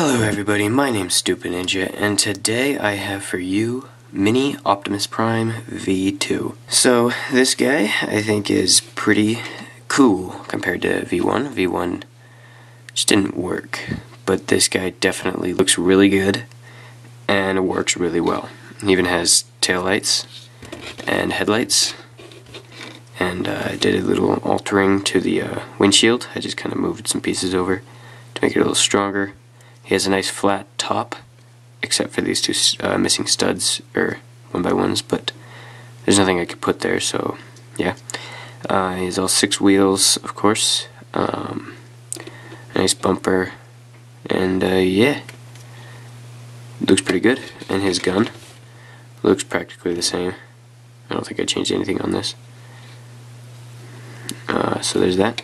Hello everybody, my name's Stupid Ninja, and today I have for you Mini Optimus Prime V2. So this guy I think is pretty cool compared to V1. V1 just didn't work, but this guy definitely looks really good and works really well. He even has taillights and headlights, and I did a little altering to the windshield. I just kind of moved some pieces over to make it a little stronger. He has a nice flat top, except for these two missing studs, or 1x1s, but there's nothing I could put there, so yeah. He has all 6 wheels, of course, a nice bumper, and yeah, looks pretty good. And his gun looks practically the same. I don't think I changed anything on this. So there's that.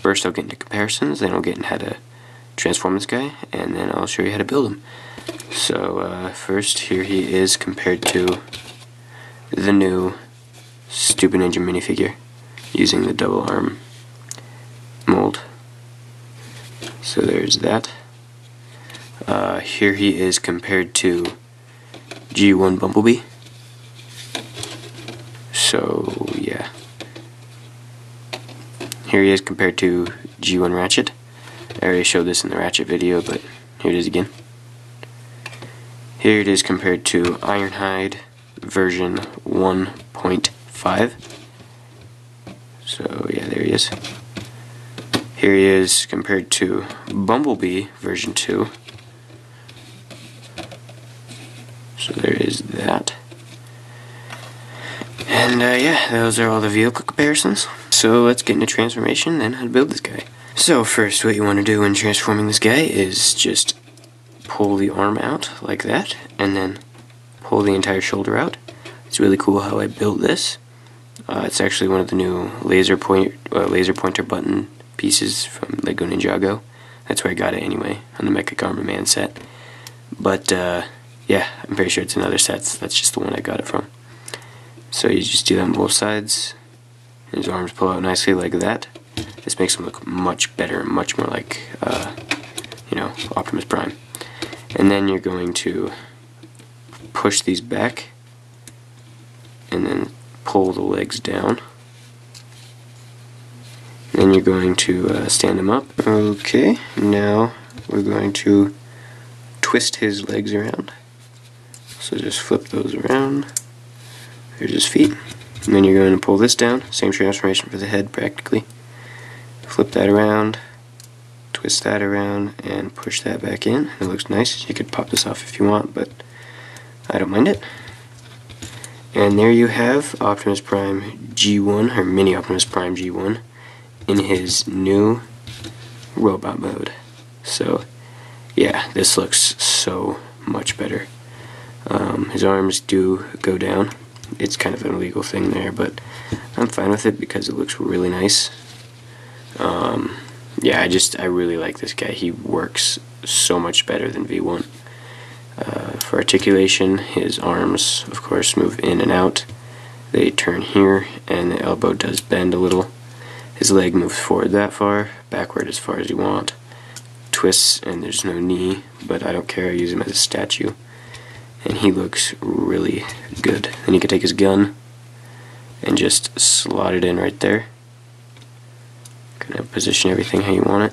First I'll get into comparisons, then I'll get into how to transform this guy, and then I'll show you how to build him. So first, here he is compared to the new Stupid Ninja minifigure using the double arm mold. So there's that. Here he is compared to G1 Bumblebee. So yeah, here he is compared to G1 Ratchet. I already showed this in the Ratchet video, but here it is again. Here it is compared to Ironhide version 1.5. So yeah, there he is. Here he is compared to Bumblebee version 2. So there is that. And yeah, those are all the vehicle comparisons. So let's get into transformation and how to build this guy. So first, what you want to do when transforming this guy is just pull the arm out like that, and then pull the entire shoulder out. It's really cool how I built this. It's actually one of the new laser pointer button pieces from Lego Ninjago. That's where I got it anyway, on the Mechakarma Man set. But yeah, I'm pretty sure it's in other sets. That's just the one I got it from. So you just do that on both sides. His arms pull out nicely like that. This makes him look much better and much more like, you know, Optimus Prime. And then you're going to push these back and then pull the legs down. And then you're going to stand him up. Okay, now we're going to twist his legs around. So just flip those around. There's his feet. And then you're going to pull this down. Same transformation for the head practically. Flip that around, twist that around, and push that back in. It looks nice. You could pop this off if you want, but I don't mind it. And there you have Optimus Prime G1, or Mini Optimus Prime G1, in his new robot mode. So yeah, this looks so much better. His arms do go down. It's kind of an illegal thing there, but I'm fine with it because it looks really nice. Yeah, I really like this guy. He works so much better than V1. For articulation, his arms, of course, move in and out. They turn here, and the elbow does bend a little. His leg moves forward that far, backward as far as you want. Twists, and there's no knee, but I don't care. I use him as a statue. And he looks really good. Then you can take his gun and just slot it in right there. Kind of position everything how you want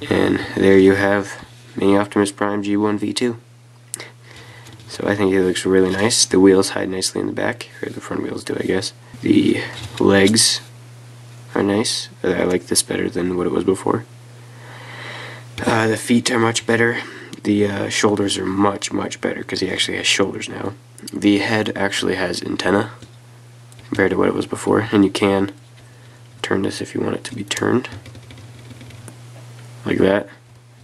it. And there you have Mini Optimus Prime G1 V2. So I think it looks really nice. The wheels hide nicely in the back, or the front wheels do, I guess. The legs are nice. I like this better than what it was before. The feet are much better. The shoulders are much, much better because he actually has shoulders now. The head actually has antenna compared to what it was before, and you can turn this if you want it to be turned like that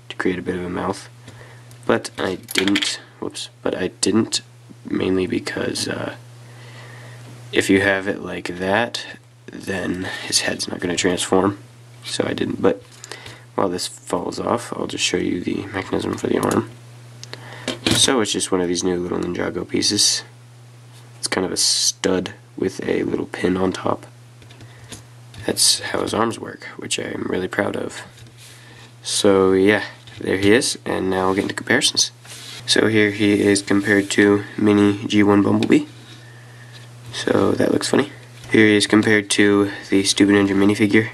to create a bit of a mouth, but I didn't. Whoops! But I didn't, mainly because if you have it like that, then his head's not going to transform. So I didn't. But while this falls off, I'll just show you the mechanism for the arm. So it's just one of these new little Ninjago pieces. It's kind of a stud with a little pin on top. That's how his arms work, which I'm really proud of. So yeah, There he is, and now we'll get into comparisons. So here he is compared to Mini G1 Bumblebee. So that looks funny. Here he is compared to the Stupid Ninja minifigure.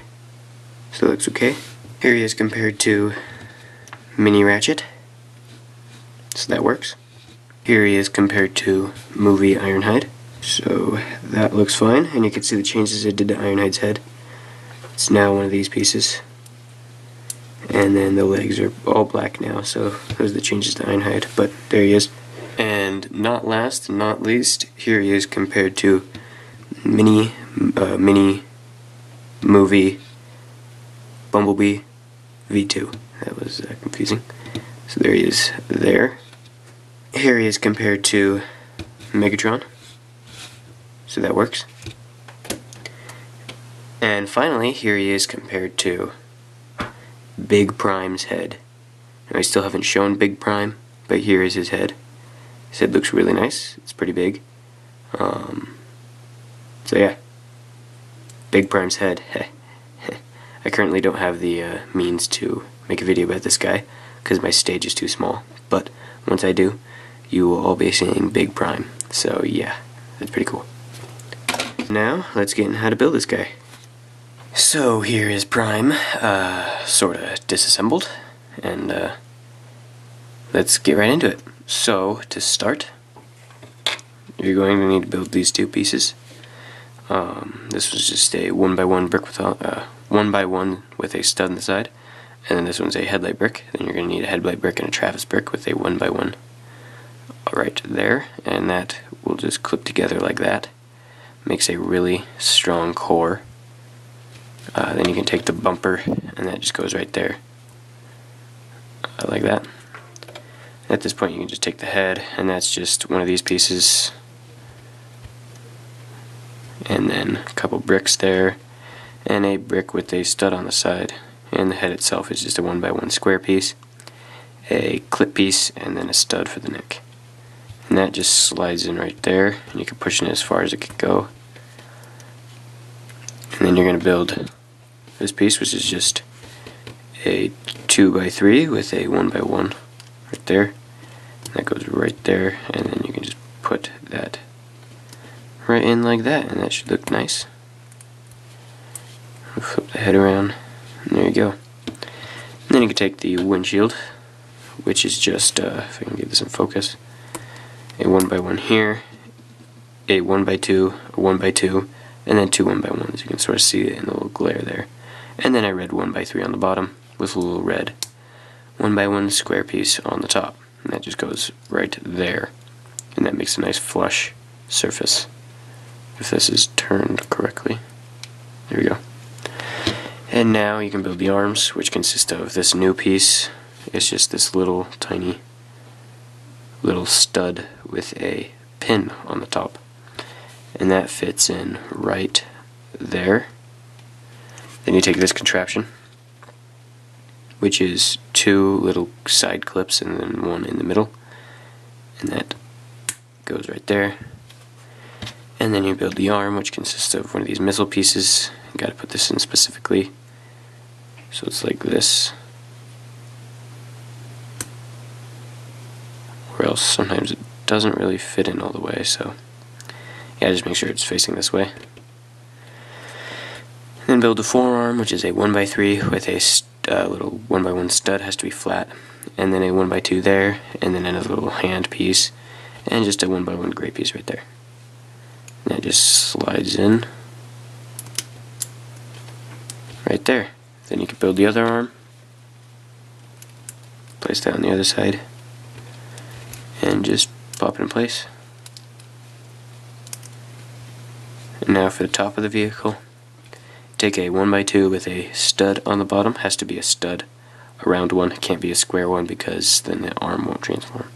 So that looks okay. Here he is compared to Mini Ratchet. So that works. Here he is compared to movie Ironhide. So that looks fine, and you can see the changes it did to Ironhide's head. It's now one of these pieces. And then the legs are all black now, so those are the changes to Ironhide, but there he is. And not last, not least, here he is compared to Mini Movie Bumblebee V2. That was confusing. So there he is there. Here he is compared to Megatron. So that works. And finally, here he is compared to Big Prime's head. Now, I still haven't shown Big Prime, but here is his head. His head looks really nice. It's pretty big. So yeah, Big Prime's head. I currently don't have the means to make a video about this guy because my stage is too small. But once I do, you will all be seeing Big Prime. So yeah, that's pretty cool. Now let's get into how to build this guy. So here is Prime, sorta disassembled, and let's get right into it. So to start, you're going to need to build these two pieces. This was just a 1x1 brick with a 1x1 with a stud on the side, and then this one's a headlight brick. Then you're going to need a headlight brick and a Travis brick with a 1x1 right there, and that will just clip together like that. Makes a really strong core. Then you can take the bumper, and that just goes right there, like that. At this point you can just take the head, and that's just one of these pieces, and then a couple bricks there, and a brick with a stud on the side, and the head itself is just a 1x1 square piece, a clip piece, and then a stud for the neck. And that just slides in right there, and you can push it as far as it can go. And then you're going to build this piece, which is just a 2x3 with a 1x1 right there. And that goes right there, and then you can just put that right in like that, and that should look nice. Flip the head around, and there you go. And then you can take the windshield, which is just, if I can get this in focus, a 1x1 here, a 1x2, a 1x2, and then two 1x1s. You can sort of see it in the little glare there. And then I read 1x3 on the bottom with a little red 1x1 square piece on the top, and that just goes right there, and that makes a nice flush surface if this is turned correctly. There we go. And now you can build the arms, which consist of this new piece. It's just this little tiny little stud with a pin on the top, and that fits in right there. Then you take this contraption, which is two little side clips and then one in the middle, and that goes right there. And then you build the arm, which consists of one of these missile pieces. You gotta put this in specifically, so it's like this, or else sometimes it doesn't really fit in all the way, so yeah, just make sure it's facing this way. And then build the forearm, which is a 1x3 with a little 1x1 stud, has to be flat, and then a 1x2 there, and then another little hand piece, and just a 1x1 gray piece right there. And that just slides in right there. Then you can build the other arm, place that on the other side, and just pop it in place. And now for the top of the vehicle, take a 1x2 with a stud on the bottom. Has to be a stud, a round one, can't be a square one because then the arm won't transform.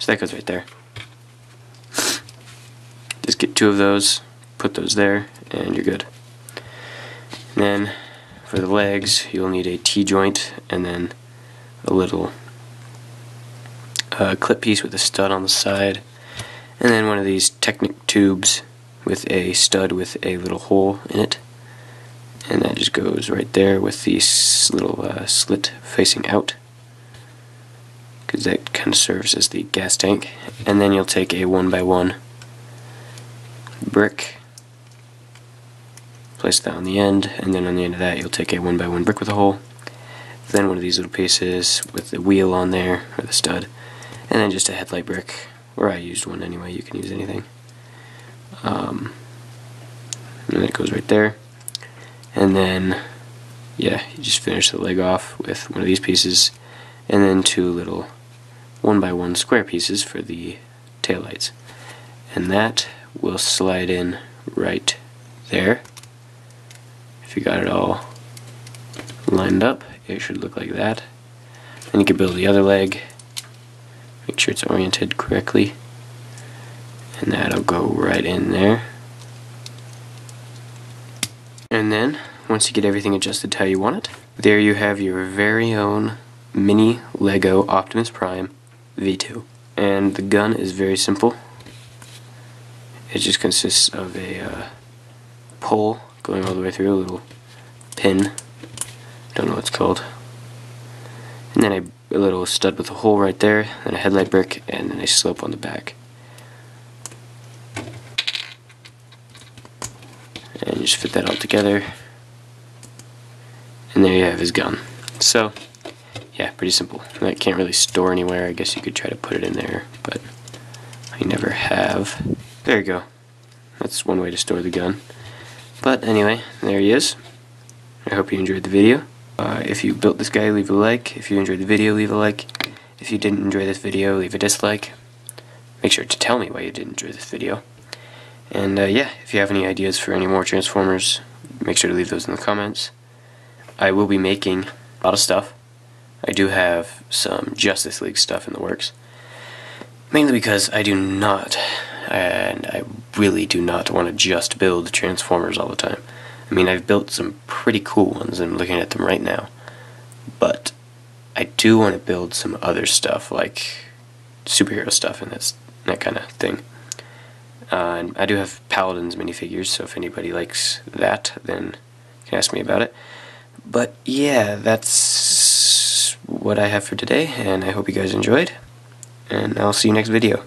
So that goes right there. Just get two of those, put those there, and you're good. And then for the legs, you'll need a T-joint and then a little clip piece with a stud on the side, and then one of these Technic tubes with a stud with a little hole in it, and that just goes right there with the little slit facing out. that kind of serves as the gas tank, and then you'll take a 1x1 brick, place that on the end, and then on the end of that you'll take a 1x1 brick with a hole, then one of these little pieces with the wheel on there, or the stud, and then just a headlight brick, or I used one anyway, you can use anything. And then it goes right there, and then yeah, you just finish the leg off with one of these pieces, and then two little 1x1 square pieces for the taillights. And that will slide in right there. If you got it all lined up, it should look like that. Then you can build the other leg, make sure it's oriented correctly, and that'll go right in there. And then, once you get everything adjusted how you want it, there you have your very own Mini Lego Optimus Prime V2. And the gun is very simple. It just consists of a pole going all the way through, a little pin, don't know what it's called, and then a little stud with a hole right there, then a headlight brick, and then a slope on the back. And you just fit that all together, and there you have his gun. So yeah, pretty simple. That can't really store anywhere. I guess you could try to put it in there, but I never have. There you go. That's one way to store the gun. But anyway, there he is. I hope you enjoyed the video. If you built this guy, leave a like. If you enjoyed the video, leave a like. If you didn't enjoy this video, leave a dislike. Make sure to tell me why you didn't enjoy this video. And yeah, if you have any ideas for any more Transformers, make sure to leave those in the comments. I will be making a lot of stuff. I do have some Justice League stuff in the works, mainly because I do not, and I really do not want to just build Transformers all the time. I mean, I've built some pretty cool ones, I'm looking at them right now, but I do want to build some other stuff, like superhero stuff and that kind of thing. And I do have Paladins minifigures, so if anybody likes that, then you can ask me about it. But yeah, that's what I have for today, and I hope you guys enjoyed, and I'll see you next video.